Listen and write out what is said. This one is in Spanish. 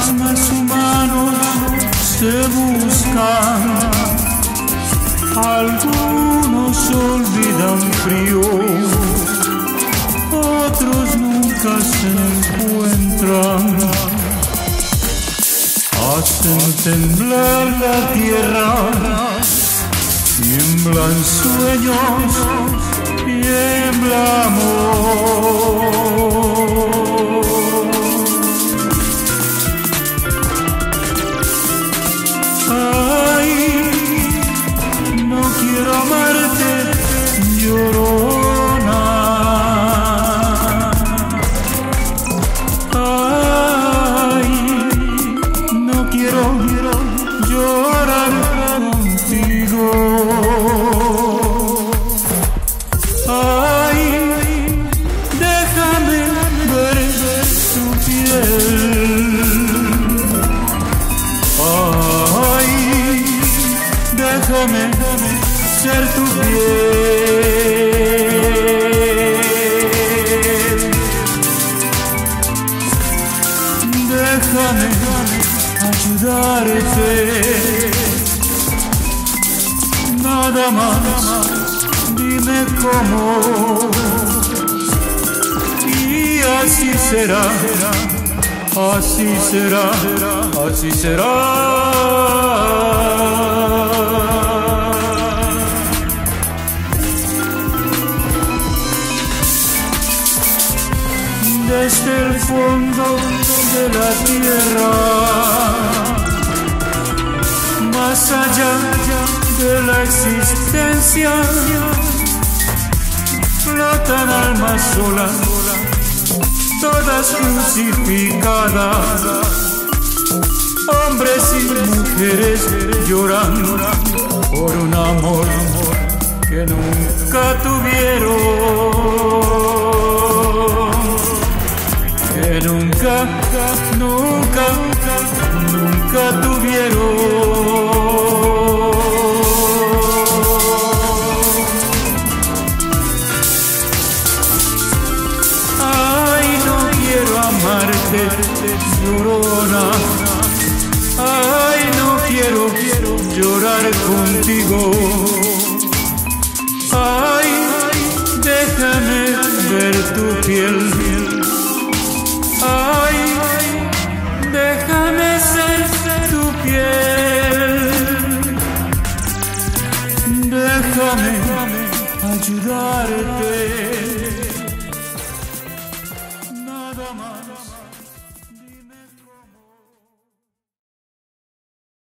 Los humanos se buscan, algunos olvidan frío, otros nunca se encuentran, hacen temblar la tierra, tiemblan sueños, tiembla amor. Ser tu piel, déjame ayudarte, nada más dime cómo y así será, así será, así será. Desde el fondo de la tierra, más allá de la existencia, flotan almas solas, todas crucificadas, hombres y mujeres lloran por un amor que nunca tuvieron. Nunca, nunca, nunca tuvieron. Ay, no quiero amarte, llorona. Ay, no quiero llorar contigo. Ay, déjame ver tu piel. Ay, déjame ser tu piel, déjame ayudarte, nada más.